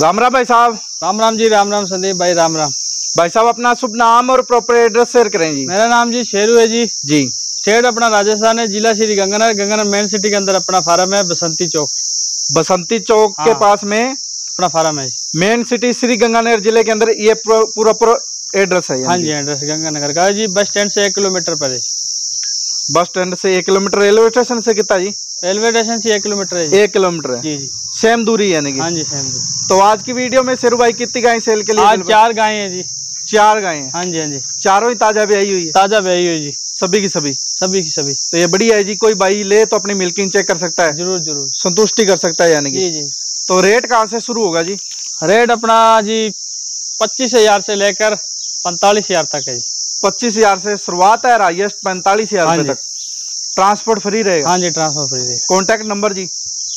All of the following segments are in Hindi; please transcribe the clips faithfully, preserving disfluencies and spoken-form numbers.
राम राम भाई साहब। राम राम जी। राम राम संदीप भाई। राम राम भाई साहब, अपना शुभ नाम और प्रॉपर एड्रेस शेयर करें जी। मेरा नाम जी शेरू है जी। जी स्टेट अपना राजस्थान है, जिला श्री गंगानगर, गंगानगर मेन सिटी के अंदर अपना फार्म है बसंती चौक। बसंती चौक हाँ। के पास में अपना फार्म है, मेन सिटी श्री गंगानगर जिले के अंदर। ये पूरा एड्रेस है? हाँ जी, एड्रेस गंगानगर का जी। बस स्टैंड से एक किलोमीटर पर है। बस स्टैंड से एक किलोमीटर। रेलवे स्टेशन से कितना जी? रेलवे स्टेशन से एक किलोमीटर है। एक किलोमीटर है जी जी, सेम दूरी यानी कि? हाँ जी सेम दूरी। तो आज की वीडियो में शेरू भाई कितनी गाय सेल के लिए? आज चार गाय हैं जी। चार गाय हैं? हाँ जी हाँ जी, चारों ही ताजा ब्याई हुई है। ताजा ब्याई हुई जी, सभी की सभी सभी की सभी। तो ये बढ़िया है जी, कोई भाई ले तो अपनी मिल्किंग चेक कर सकता है। जरूर जरूर संतुष्टि कर सकता है यानी कि? जी जी। तो रेट कहाँ से शुरू होगा जी? रेट अपना जी पच्चीस हजार से लेकर पैंतालीस हजार तक है जी। पच्चीस हजार से शुरुआत है, हाईएस्ट पैंतालीस हजार तक। ट्रांसपोर्ट फ्री रहेगा? हाँ जी ट्रांसपोर्ट फ्री रहेगा। कॉन्टैक्ट नंबर जी?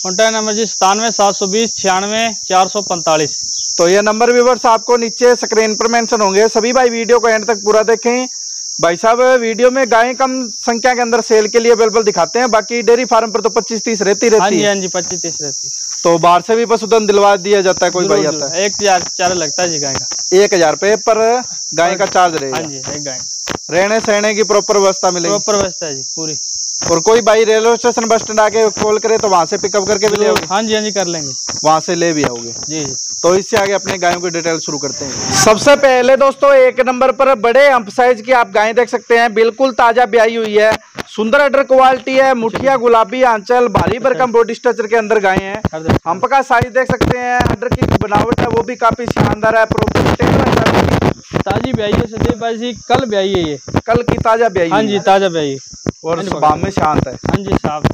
कॉन्टैक्ट नंबर जी सतानवे सात सौ बीस छियानवे चार सौ पैंतालीस। तो ये नंबर व्यूवर्स आपको नीचे स्क्रीन पर मेंशन होंगे। सभी भाई वीडियो को एंड तक पूरा देखें। भाई साहब वीडियो में गायें कम संख्या के अंदर सेल के लिए अवेलेबल दिखाते हैं, बाकी डेयरी फार्म पर तो पच्चीस तीस रहती रहती है। पच्चीस तीस रहती है। तो बाहर से भी पशुधन दिलवा दिया जाता है कोई भाई आता है? एक हजार चार्ज लगता है जी गाय का। एक हजार रुपये पर गाय का चार्ज रहेगा। रहने सहने की प्रॉपर व्यवस्था मिलेगी? प्रॉपर व्यवस्था है जी पूरी। और कोई भाई रेलवे स्टेशन बस स्टैंड आके कॉल करे तो वहाँ से पिकअप करके भी ले आओगे? हाँ जी हाँ जी कर लेंगे, वहाँ से ले भी आओगे जी। तो इससे आगे अपने गायों की डिटेल शुरू करते हैं। सबसे पहले दोस्तों एक नंबर पर बड़े हम्प साइज की आप गायें देख सकते हैं, बिल्कुल ताजा ब्याई हुई है। सुंदर अडर क्वालिटी है, मुठिया गुलाबी आंचल, भारी भरकम बॉडी स्ट्रक्चर के अंदर गायें हैं। हम्प का साइज देख सकते हैं, अडर की बनावट है वो भी काफी शानदार है। ताजी ब्याई है संदीप भाई जी, कल ब्याई है, ये कल की ताजा ब्याई। हाँ जी ताजा ब्याई और स्वभाव में शांत है। हाँ जी साहब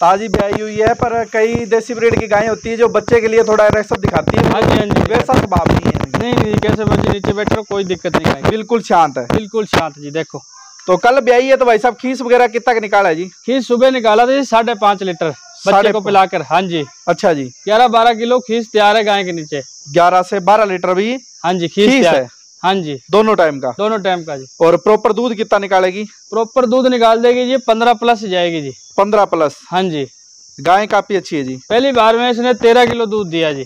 ताजी ब्याई हुई है, पर कई देसी ब्रीड की गायें होती है जो बच्चे के लिए थोड़ा एग्रेसिव दिखाती है। हाँ जी हाँ जी, वैसा स्वभाव नहीं है। नहीं नहीं कैसे बच्चे नीचे बैठे कोई दिक्कत नहीं है, बिल्कुल शांत है। बिल्कुल शांत जी। देखो तो कल ब्याई है, तो भाई साहब खीस वगैरह कितना निकाला है जी? खीस सुबह निकाला था जी साढ़े पाँच लीटर बच्चे को पिलाकर। हाँ जी अच्छा जी। ग्यारह बारह किलो खीस तैयार है गाय के नीचे। ग्यारह से बारह लीटर भी? हाँ जी खीस है। हाँ जी दोनों टाइम का? दोनों टाइम का जी। और प्रॉपर दूध कितना निकालेगी? प्रॉपर दूध निकाल देगी जी पंद्रह प्लस जाएगी जी। पंद्रह प्लस? हाँ जी। गाय काफी अच्छी है जी, पहली बार में इसने तेरह किलो दूध दिया जी।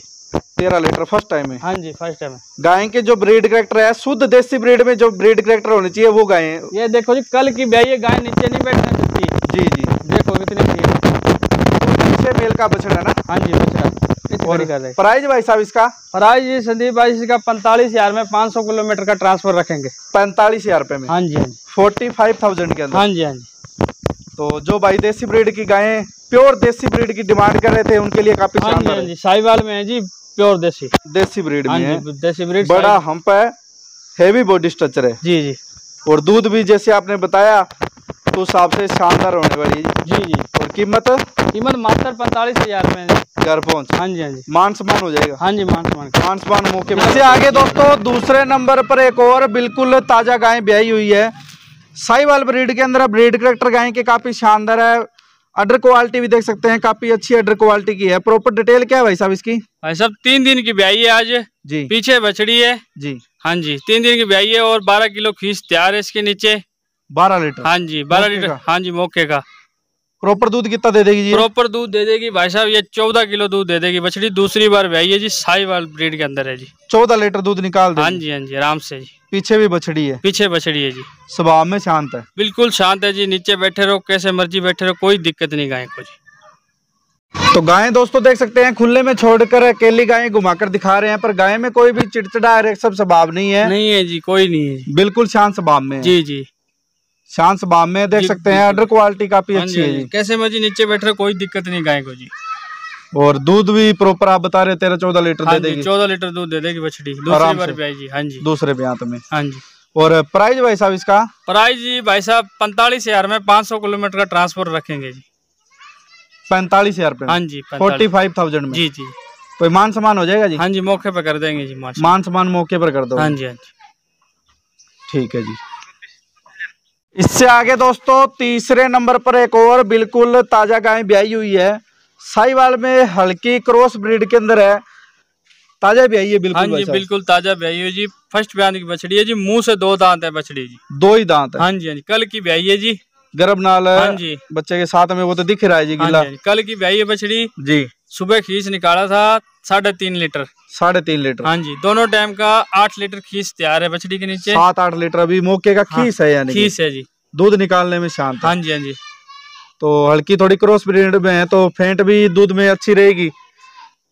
तेरह लीटर फर्स्ट टाइम है? हाँ जी फर्स्ट टाइम है। गाय के जो ब्रीड करेक्टर है, शुद्ध देसी ब्रीड में जो ब्रीड करेक्टर होने चाहिए वो गाय है। ये देखो जी कल की ब्याई है, गाय नीचे नहीं बैठना सकती। जी जी देखो कितनी मेल का बछड़ा ना? हाँ जी बछड़ा। प्राइस भाई साहब इसका? प्राइस संदीप भाई इसका पैंतालीस हजार में पाँच सौ किलोमीटर का ट्रांसफर रखेंगे। पैंतालीस हजार रूपए में? हाँ जी हाँ जी। फोर्टी फाइव थाउजेंड के अंदर? हाँ जी हाँ जी। तो जो भाई देसी ब्रीड की गायें प्योर देसी ब्रीड की डिमांड कर रहे थे उनके लिए काफी शानदार है जी। साहिवाल में है जी प्योर देसी देसी ब्रीड में। देसी ब्रीड बड़ा हम्प है, हेवी बॉडी स्ट्रक्चर है जी जी। और दूध भी जैसे आपने बताया तो हिसाब से शानदार होने वाली है जी जी। और कीमत? कीमत मात्र पैंतालीस हजार में घर पहुँच? हाँ जी हाँ जी। मान सम्मान हो जाएगा? हाँ जी मान सम्मान मान सम्मान मौके में। आगे दोस्तों दूसरे नंबर पर एक और बिल्कुल ताजा गाय ब्याई हुई है, साहिवाल ब्रीड के अंदर। ब्रीड करेक्टर गाय के काफी शानदार है, अडर क्वालिटी भी देख सकते हैं, काफी अच्छी अडर क्वालिटी की है। प्रॉपर डिटेल क्या है भाई साहब इसकी? भाई साहब तीन दिन की ब्याई है आज जी, पीछे बछड़ी है जी। हाँ जी तीन दिन की ब्याई है और बारह किलो खींच तैयार है इसके नीचे। बारह लीटर? हाँ जी बारह लीटर। हाँ जी मौके का। प्रॉपर दूध कितना दे देगी जी? प्रॉपर दूध दे देगी भाई साहब ये चौदह किलो दूध दे देगी। बछड़ी दूसरी बार ब्याई है जी, साहिवाल ब्रीड के अंदर है जी। चौदह लीटर दूध निकाल दे? हाँ जी हाँ जी आराम से जी। पीछे भी बछड़ी है? पीछे बछड़ी है जी। स्वभाव में शांत है? बिल्कुल शांत है जी, नीचे बैठे रहो कैसे मर्जी बैठे रहो कोई दिक्कत नहीं गाय को जी। तो गायें दोस्तों देख सकते हैं खुले में छोड़कर अकेली गायें घुमाकर दिखा रहे हैं, पर गाय में कोई भी चिड़चिड़ा सब स्वभाव नहीं है। नहीं है जी कोई नहीं है, बिल्कुल शांत स्वभाव में जी जी। शांत स्वभाव में देख सकते हैं, अडर क्वालिटी काफी अच्छी है जी। कैसे मर्जी नीचे बैठ रहे कोई दिक्कत नहीं गाय को जी। और दूध भी प्रॉपर आप बता रहे तेरह चौदह लीटर दे देगी? चौदह लीटर दूध दे देगी बछड़ी दूसरी बार ब्याई जी। हाँ जी दूसरे ब्यांत में? हाँ जी। और प्राइस भाई साहब इसका? प्राइस जी भाई साहब पैंतालीस हजार में पाँच सौ किलोमीटर का ट्रांसपोर्ट रखेंगे जी। पैंतालीस हजार रूपए? हाँ जी फोर्टी फाइव थाउजेंड में जी जी। कोई मान सम्मान हो जाएगा जी? हाँ जी मौके पर कर देंगे जी, मान सम्मान मौके पर कर दो। हाँ जी हाँ जी ठीक है जी। इससे आगे दोस्तों तीसरे नंबर पर एक और बिल्कुल ताजा गाय ब्याई हुई है, साहिवाल में हल्की क्रॉस ब्रीड के अंदर है, ताजा ब्याई है बिल्कुल। हाँ जी बिल्कुल ताजा ब्याई हुई जी, फर्स्ट ब्यान की बछड़ी है जी, मुंह से दो दांत है बछड़ी जी। दो ही दांत है? हाँ जी हाँ जी कल की ब्याई है जी, गर्भ नाल है। हाँ जी बच्चे के साथ में वो तो दिख रहा है जी गीला। हाँ जी कल की ब्याई है बछड़ी जी, सुबह खींच निकाला था साढ़े तीन लीटर साढ़े तीन लीटर हाँ जी, दोनों टाइम का आठ लीटर खीस तैयार है बछड़ी के नीचे, सात आठ लीटर अभी मौके का खीस है, यानी खीस है जी, दूध निकालने में शांत। हाँ जी हाँ जी, तो हल्की थोड़ी क्रॉस ब्रीड में है तो फेंट भी दूध में अच्छी रहेगी।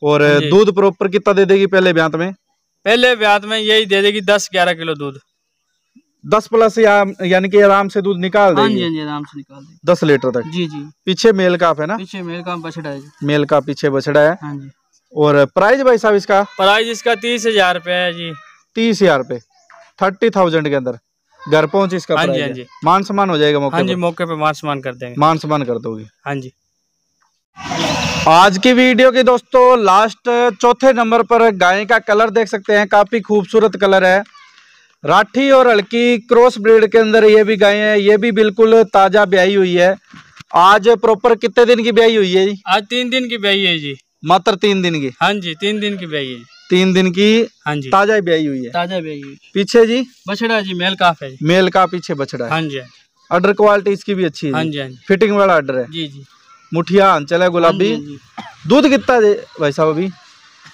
और दूध प्रॉपर कितना दे देगी पहले ब्यांत में? पहले ब्यांत में यही दे देगी दस ग्यारह किलो दूध, दस प्लस या, यानी कि आराम से दूध निकाल देगी। हाँ जी आराम से निकाल देगी दस लीटर तक। जी जी, पीछे मेल काफ है ना? पीछे मेल काफ बछड़ा है, मेल काफ पीछे बछड़ा है। हाँ जी। और प्राइस भाई साहब इसका? प्राइस इसका तीस हजार रुपए है जी, तीस हजार रुपए थर्टी थाउजेंड के अंदर घर पहुंच इसका। हाँ जी हाँ जी, मान सम्मान हो जाएगा मौके? हाँ जी मौके पे मान सम्मान कर देंगे, मान सम्मान कर दोगे। हाँ जी। आज की वीडियो के दोस्तों लास्ट चौथे नंबर पर गाय का कलर देख सकते हैं, काफी खूबसूरत कलर है। राठी और हल्की क्रॉस ब्रीड के अंदर ये भी गाय है, ये भी बिल्कुल ताजा ब्याई हुई है। आज प्रॉपर कितने दिन की ब्याई हुई है? आज तीन दिन की ब्याई है जी, मात्र तीन दिन की। हाँ जी तीन दिन की ब्याई है, तीन दिन की। हाँ जी ताजा ब्याई हुई है, ताजा ब्याई हुई। पीछे जी बछड़ा जी मेल काफ है, मेल काफ पीछे बछड़ा है। हाँ जी, ऑर्डर क्वालिटी इसकी भी अच्छी है। हाँ जी, फिटिंग वाला ऑर्डर है जी जी, मुठिया आंचल है गुलाबी। दूध कितना भाई साहब अभी?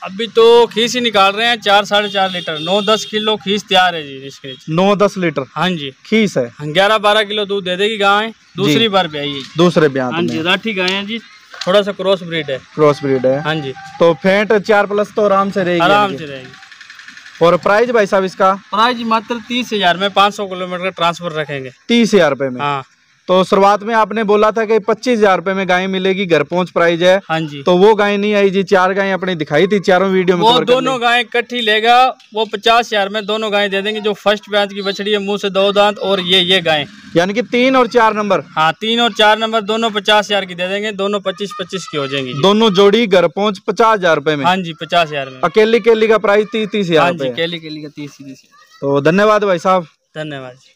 अभी तो खीस ही निकाल रहे हैं, चार साढ़े चार लीटर, नौ दस किलो खीस तैयार है जी इसके, नौ दस लीटर। हाँ जी खीस है, ग्यारह बारह किलो दूध दे देगी गाय, दूसरी बार ब्याई, दूसरे ब्याह। हाँ जी राठी गाय है जी, थोड़ा सा क्रॉस ब्रीड है, क्रॉस ब्रीड है। हाँ जी, तो फेंट चार प्लस तो आराम से रहेगी, आराम से रहेगी। और प्राइस भाई साहब इसका? प्राइस मात्र तीस हजार में, पाँच सौ किलोमीटर का ट्रांसफर रखेंगे तीस हजार रूपये में। हाँ। तो शुरुआत में आपने बोला था कि पच्चीस हजार रूपये में गाय मिलेगी, घर पहुंच प्राइस है। हाँ जी, तो वो गाय नहीं आई जी, चार गाय अपनी दिखाई थी, चारों वीडियो में वो दोनों गाय इकट्ठी लेगा, वो पचास हजार में दोनों गाय दे देंगे। जो फर्स्ट ब्यांत की बछड़ी है, मुँह से दो दांत, और ये ये गाय यानी कि तीन और चार नंबर। हाँ तीन और चार नंबर दोनों पचास हजार की दे देंगे, दोनों पच्चीस पच्चीस की हो जाएंगी, दोनों जोड़ी घर पहुँच पचास हजार रूपये में। हाँ जी पचास हजार में। अकेली केली का प्राइस तीस तीस हजार। हाँ जी केली केली का तीस तीस। तो धन्यवाद भाई साहब, धन्यवाद।